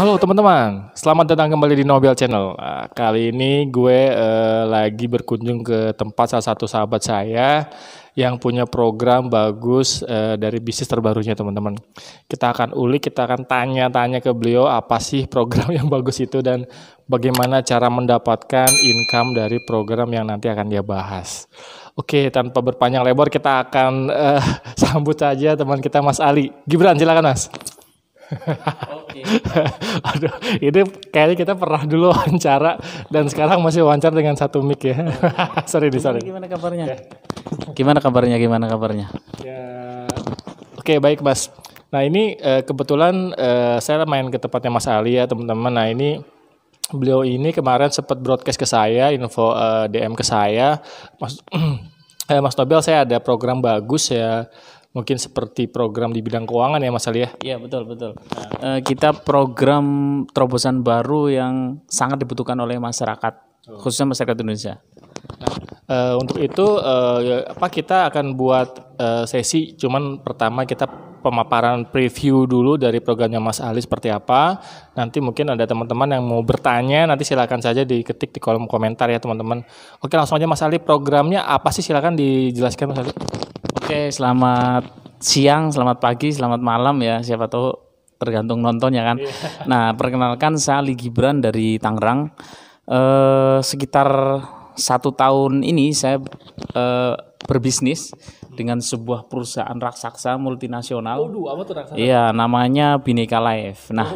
Halo teman-teman, selamat datang kembali di Nobel Channel. Kali ini gue lagi berkunjung ke tempat salah satu sahabat saya yang punya program bagus dari bisnis terbarunya teman-teman. Kita akan ulik, kita akan tanya-tanya ke beliau apa sih program yang bagus itu dan bagaimana cara mendapatkan income dari program yang nanti akan dia bahas. Oke, tanpa berpanjang lebar kita akan sambut aja teman kita Mas Ali. Gibran, silakan Mas. Oke. Aduh, ini kayaknya kita pernah dulu wawancara dan sekarang masih wawancara dengan satu mic ya. sorry. Gimana kabarnya? Ya. Gimana kabarnya? Ya. Oke, baik Mas. Nah ini kebetulan saya main ke tempatnya Mas Ali ya teman-teman. Nah ini beliau ini kemarin sempat broadcast ke saya, info DM ke saya, Mas Nobel, saya ada program bagus ya. Mungkin seperti program di bidang keuangan ya Mas Ali ya? Iya betul. Kita program terobosan baru yang sangat dibutuhkan oleh masyarakat, khususnya masyarakat Indonesia. Nah, untuk itu kita akan buat sesi, cuman pertama kita pemaparan preview dulu dari programnya Mas Ali seperti apa. Nanti mungkin ada teman-teman yang mau bertanya, nanti silakan saja diketik di kolom komentar ya teman-teman. Oke, langsung aja Mas Ali, programnya apa sih, silakan dijelaskan Mas Ali. Oke, selamat siang, selamat pagi, selamat malam ya, siapa tahu tergantung nontonnya kan. Yeah. Nah, perkenalkan saya Ali Gibran dari Tangerang. Sekitar 1 tahun ini saya berbisnis dengan sebuah perusahaan raksasa multinasional. Waduh, apa tuh raksasa? Iya, namanya Bhinneka Life. Nah,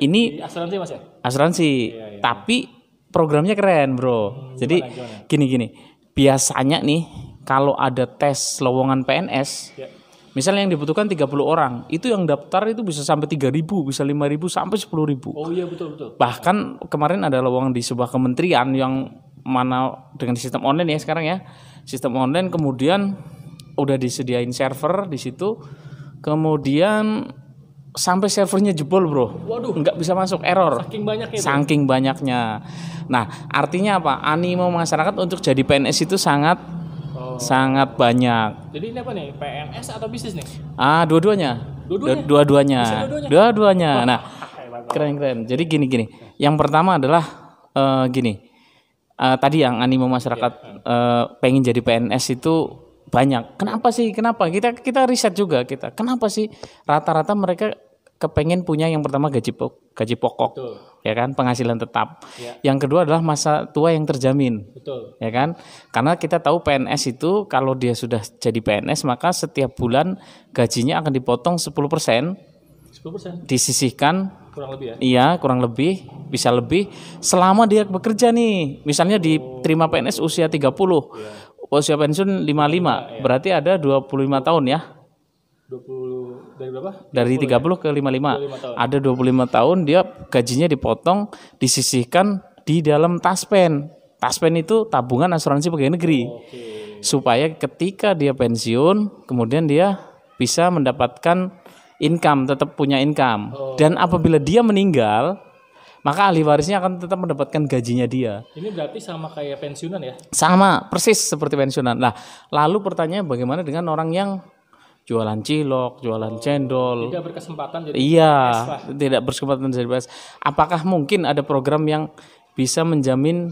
ini asuransi Mas ya? Asuransi, yeah. Tapi programnya keren bro. Jadi gini, biasanya nih kalau ada tes lowongan PNS, ya, misalnya yang dibutuhkan 30 orang, itu yang daftar itu bisa sampai 3.000, bisa 5.000, sampai 10.000. Oh iya betul. Bahkan kemarin ada lowongan di sebuah kementerian yang mana dengan sistem online ya sekarang ya, sistem online, kemudian udah disediain server di situ, kemudian sampai servernya jebol bro. Waduh. Nggak bisa masuk, error. Saking banyaknya. Nah artinya apa? Animo masyarakat untuk jadi PNS itu sangat banyak. Jadi ini apa nih? PNS atau bisnis nih? Ah, dua-duanya. Nah, keren. Jadi gini. Yang pertama adalah tadi yang animo masyarakat pengen jadi PNS itu banyak. Kenapa? Kita riset juga kita. Kenapa sih rata-rata mereka kepengen punya yang pertama gaji pokok. Betul. Ya kan, penghasilan tetap. Ya. Yang kedua adalah masa tua yang terjamin. Betul. Ya kan? Karena kita tahu PNS itu kalau dia sudah jadi PNS maka setiap bulan gajinya akan dipotong 10%. Disisihkan kurang lebih ya. Iya, kurang lebih, bisa lebih selama dia bekerja nih. Misalnya diterima PNS usia 30. Ya. Usia pensiun 55. Ya. Berarti ada 25 tahun ya. 20 dari berapa? Dari 30 ke 55. Ada 25 tahun dia gajinya dipotong, disisihkan di dalam Taspen. Taspen itu tabungan asuransi pegawai negeri. Okay. Supaya ketika dia pensiun, kemudian dia bisa mendapatkan income, tetap punya income. Oh. Dan apabila dia meninggal, maka ahli warisnya akan tetap mendapatkan gajinya dia. Ini berarti sama kayak pensiunan ya? Sama, persis seperti pensiunan. Nah, lalu pertanyaan bagaimana dengan orang yang jualan cilok, jualan cendol. Tidak berkesempatan jadi PNS. Tidak berkesempatan jadi PNS. Apakah mungkin ada program yang bisa menjamin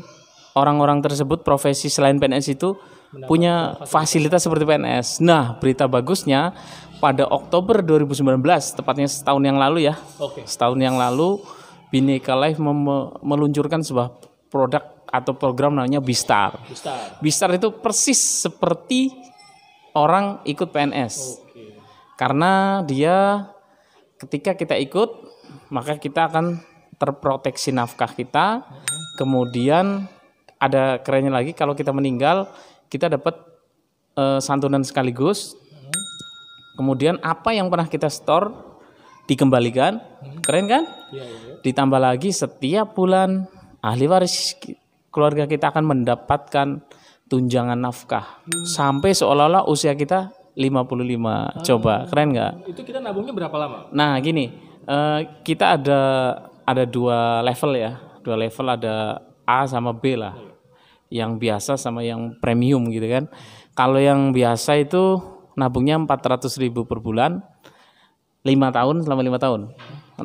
orang-orang tersebut profesi selain PNS itu punya fasilitas seperti PNS? Nah, berita bagusnya pada Oktober 2019, tepatnya setahun yang lalu ya. Okay. Setahun yang lalu Bhinneka Life meluncurkan sebuah produk atau program namanya Bistar. Bistar itu persis seperti orang ikut PNS. Oke. Karena dia ketika kita ikut maka kita akan terproteksi nafkah kita. Kemudian ada kerennya lagi, kalau kita meninggal kita dapat santunan sekaligus. Kemudian apa yang pernah kita store dikembalikan. Keren kan? Ya. Ditambah lagi setiap bulan ahli waris keluarga kita akan mendapatkan tunjangan nafkah sampai seolah-olah usia kita 55. Coba keren nggak? Itu kita nabungnya berapa lama? Nah gini, kita ada 2 level ya, 2 level, ada A sama B lah, yang biasa sama yang premium gitu kan. Kalau yang biasa itu nabungnya 400.000 per bulan, 5 tahun, selama 5 tahun.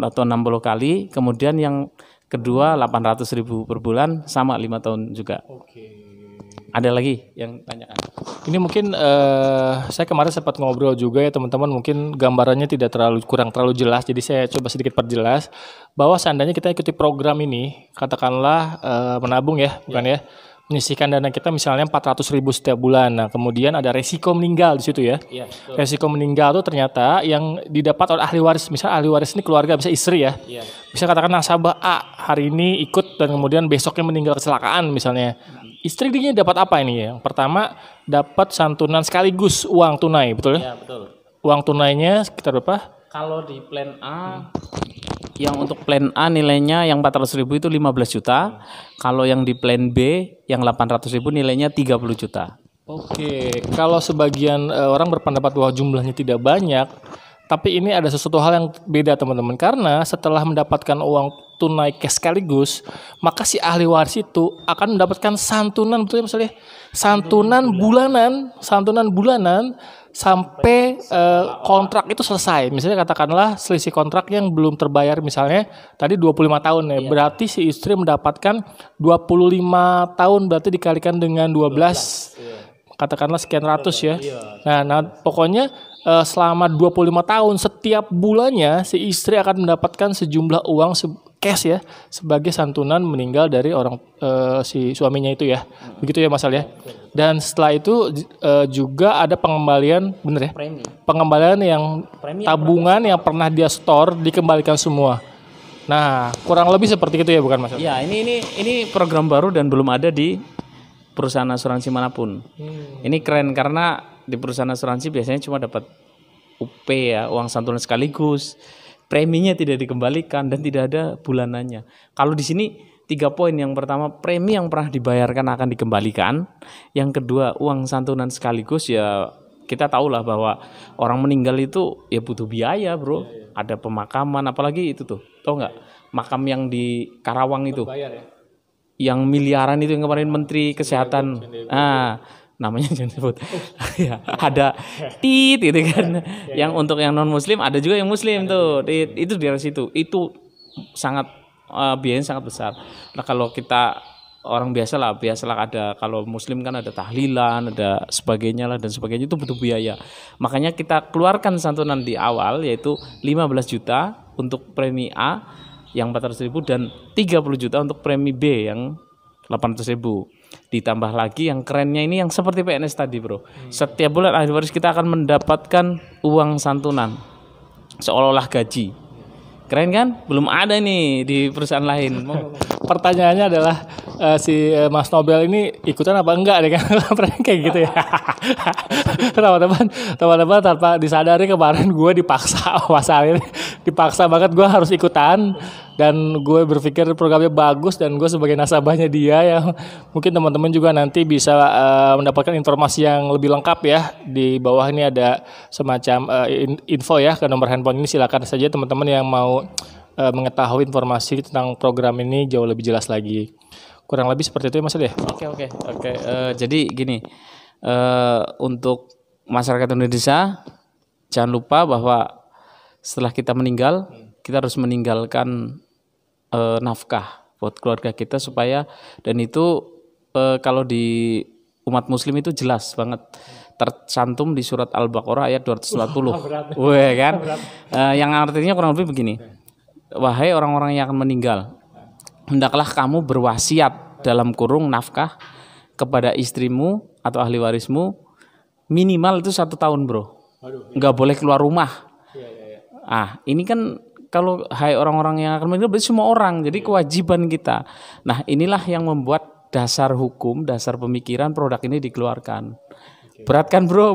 atau 60 kali. Kemudian yang kedua 800.000 per bulan, sama 5 tahun juga. Oke. Ada lagi yang tanyakan. Ini mungkin saya kemarin sempat ngobrol juga ya teman-teman, mungkin gambarannya tidak kurang terlalu jelas, jadi saya coba sedikit perjelas bahwa seandainya kita ikuti program ini, katakanlah menabung ya, bukan ya, menyisihkan dana kita misalnya 400.000 setiap bulan. Nah, kemudian ada resiko meninggal di situ ya. Resiko meninggal itu ternyata yang didapat oleh ahli waris, misal ahli waris ini keluarga, bisa istri ya. Bisa katakan nasabah A hari ini ikut dan kemudian besoknya meninggal kecelakaan misalnya. Istri dia dapat apa ini ya? Yang pertama dapat santunan sekaligus uang tunai, betul ya? Iya, betul. Uang tunainya sekitar berapa? Kalau di plan A, yang untuk plan A nilainya yang 400.000 itu 15 juta. Kalau yang di plan B yang 800.000 nilainya 30 juta. Oke, kalau sebagian orang berpendapat bahwa jumlahnya tidak banyak, tapi ini ada sesuatu hal yang beda teman-teman, karena setelah mendapatkan uang tunai cash sekaligus, maka si ahli waris itu akan mendapatkan santunan, betul ya, misalnya santunan bulanan sampai kontrak itu selesai. Misalnya katakanlah selisih kontrak yang belum terbayar misalnya tadi 25 tahun ya. Berarti si istri mendapatkan 25 tahun, berarti dikalikan dengan 12 katakanlah sekian ratus ya. Nah pokoknya selama 25 tahun setiap bulannya si istri akan mendapatkan sejumlah uang cash ya sebagai santunan meninggal dari orang si suaminya itu ya. Begitu ya Mas Al ya. Dan setelah itu juga ada pengembalian, bener ya? Premi. Pengembalian yang tabungan yang pernah dia store dikembalikan semua. Nah, kurang lebih seperti itu ya, bukan Mas Al? Ya, ini program baru dan belum ada di perusahaan asuransi manapun. Ini keren karena di perusahaan asuransi biasanya cuma dapat UP ya, uang santunan sekaligus. Preminya tidak dikembalikan dan tidak ada bulanannya. Kalau di sini 3 poin. Yang pertama, premi yang pernah dibayarkan akan dikembalikan. Yang kedua, uang santunan sekaligus ya, kita tahulah bahwa orang meninggal itu ya butuh biaya, bro. Ada pemakaman, apalagi itu tuh, tau nggak? Makam yang di Karawang itu, yang miliaran itu, yang kemarin Menteri Kesehatan. Namanya jangan sebut. Ya, ada tit gitu kan. Yang untuk yang non muslim ada juga, yang muslim tuh. Itu di daerah situ. Itu sangat biayanya sangat besar. Nah, kalau kita orang biasalah ada, kalau muslim kan ada tahlilan, ada sebagainya lah dan sebagainya, itu butuh biaya. Makanya kita keluarkan santunan di awal yaitu 15 juta untuk premi A yang 400.000 dan 30 juta untuk premi B yang 800.000. Ditambah lagi yang kerennya ini, yang seperti PNS tadi, bro. Setiap bulan ahli waris kita akan mendapatkan uang santunan seolah-olah gaji. Keren kan? Belum ada nih di perusahaan lain. Pertanyaannya adalah Mas Nobel ini ikutan apa enggak deh kan? Kayak gitu ya. Teman-teman tanpa disadari kemarin gue dipaksa, masalahnya dipaksa banget gue harus ikutan. Dan gue berpikir programnya bagus dan gue sebagai nasabahnya dia ya. Mungkin teman-teman juga nanti bisa mendapatkan informasi yang lebih lengkap ya. Di bawah ini ada semacam info ya ke nomor handphone ini. Silakan saja teman-teman yang mau mengetahui informasi tentang program ini jauh lebih jelas lagi. Kurang lebih seperti itu ya Mas Al ya? Oke. Jadi gini, untuk masyarakat Indonesia jangan lupa bahwa setelah kita meninggal, kita harus meninggalkan nafkah buat keluarga kita supaya, dan itu kalau di umat muslim itu jelas banget tercantum di surat Al-Baqarah ayat 240. Kan? Yang artinya kurang lebih begini. Wahai orang-orang yang akan meninggal, hendaklah kamu berwasiat dalam kurung nafkah kepada istrimu atau ahli warismu minimal itu 1 tahun, bro. Nggak boleh keluar rumah. Ini kan kalau hai orang-orang yang akan meninggal berarti semua orang, jadi kewajiban kita. Nah, inilah yang membuat dasar hukum, dasar pemikiran produk ini dikeluarkan. Berat kan, bro?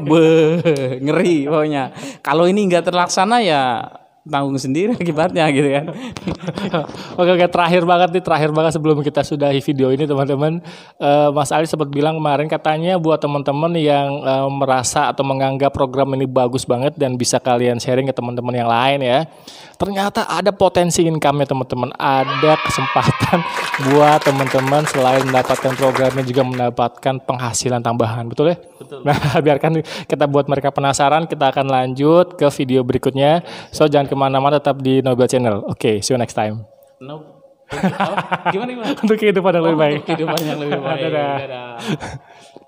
Ngeri pokoknya. Kalau ini nggak terlaksana ya tanggung sendiri akibatnya gitu kan. Oke, terakhir banget sebelum kita sudahi video ini teman-teman. Mas Ali sempat bilang kemarin, katanya buat teman-teman yang merasa atau menganggap program ini bagus banget dan bisa kalian sharing ke teman-teman yang lain ya. Ternyata ada potensi income-nya teman-teman, ada kesempatan buat teman-teman selain mendapatkan programnya juga mendapatkan penghasilan tambahan, betul ya? Betul. Nah, biarkan kita buat mereka penasaran, kita akan lanjut ke video berikutnya. So, jangan kemana-mana tetap di Nobel Channel. Oke, see you next time. No. Gimana? Untuk kehidupan yang lebih baik. Dadah.